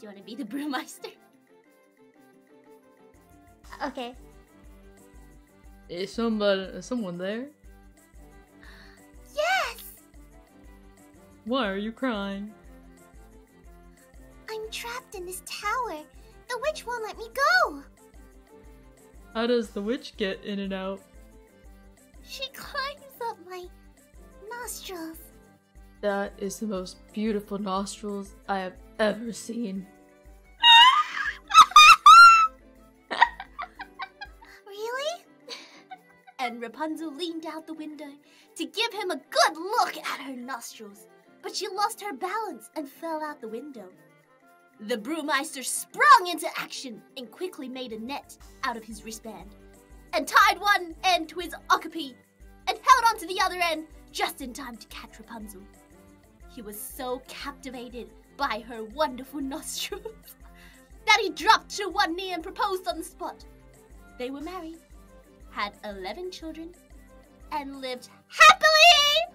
Do you want to be the brewmaster? Okay. Is someone there? Yes! Why are you crying? I'm trapped in this tower. The witch won't let me go. How does the witch get in and out? She climbs up my nostrils. That is the most beautiful nostrils I have ever seen. Really? And Rapunzel leaned out the window to give him a good look at her nostrils, but she lost her balance and fell out the window. The brewmaster sprung into action and quickly made a net out of his wristband and tied one end to his okapi and held on to the other end just in time to catch Rapunzel. He was so captivated by her wonderful nostrils that he dropped to one knee and proposed on the spot. They were married, had 11 children, and lived happily